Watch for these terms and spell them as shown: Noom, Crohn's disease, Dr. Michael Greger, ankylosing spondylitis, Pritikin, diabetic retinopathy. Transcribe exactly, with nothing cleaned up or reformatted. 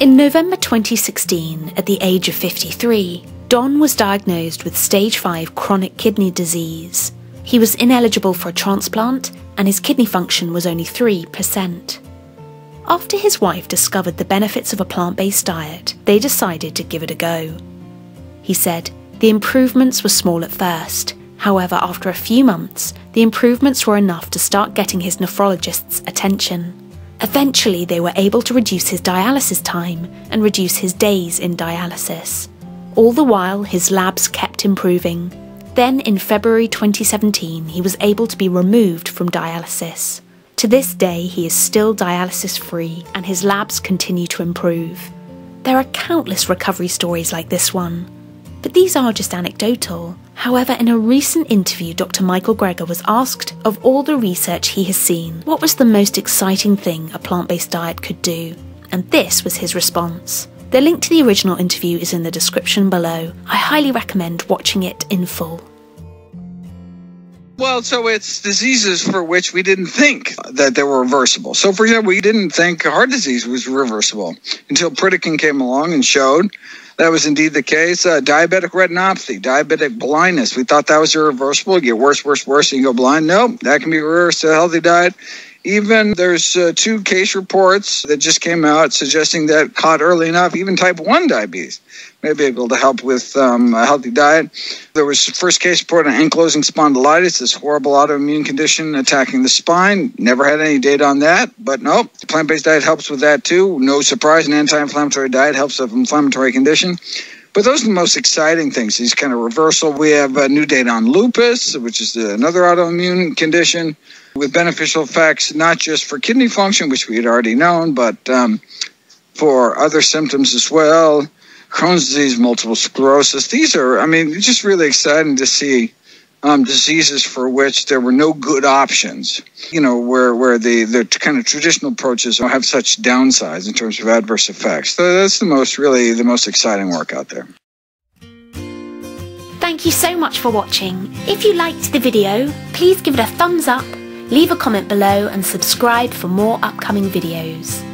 In November twenty sixteen, at the age of fifty-three, Don was diagnosed with stage five chronic kidney disease. He was ineligible for a transplant, and his kidney function was only three percent. After his wife discovered the benefits of a plant-based diet, they decided to give it a go. He said, "The improvements were small at first. However, after a few months, the improvements were enough to start getting his nephrologist's attention. Eventually, they were able to reduce his dialysis time and reduce his days in dialysis." All the while, his labs kept improving. Then, in February twenty seventeen, he was able to be removed from dialysis. To this day, he is still dialysis-free, and his labs continue to improve. There are countless recovery stories like this one, but these are just anecdotal. However, in a recent interview, Doctor Michael Greger was asked, of all the research he has seen, what was the most exciting thing a plant-based diet could do? And this was his response. The link to the original interview is in the description below. I highly recommend watching it in full. Well, so it's diseases for which we didn't think that they were reversible. So, for example, we didn't think heart disease was reversible until Pritikin came along and showed that was indeed the case. Uh, diabetic retinopathy, diabetic blindness. We thought that was irreversible. You get worse, worse, worse, and you go blind. No, that can be reversed. A healthy diet. Even there's uh, two case reports that just came out suggesting that caught early enough, even type one diabetes may be able to help with um, a healthy diet. There was the first case report on ankylosing spondylitis, this horrible autoimmune condition attacking the spine. Never had any data on that, but nope. The plant-based diet helps with that too. No surprise, an anti-inflammatory diet helps with inflammatory condition. But those are the most exciting things, these kind of reversal. We have uh, new data on lupus, which is another autoimmune condition, with beneficial effects not just for kidney function, which we had already known, but um, for other symptoms as well. Crohn's disease, multiple sclerosis. These are, I mean, it's just really exciting to see um, diseases for which there were no good options, you know, where, where the, the kind of traditional approaches have such downsides in terms of adverse effects. So that's the most, really, the most exciting work out there. Thank you so much for watching. If you liked the video, please give it a thumbs up, leave a comment below and subscribe for more upcoming videos.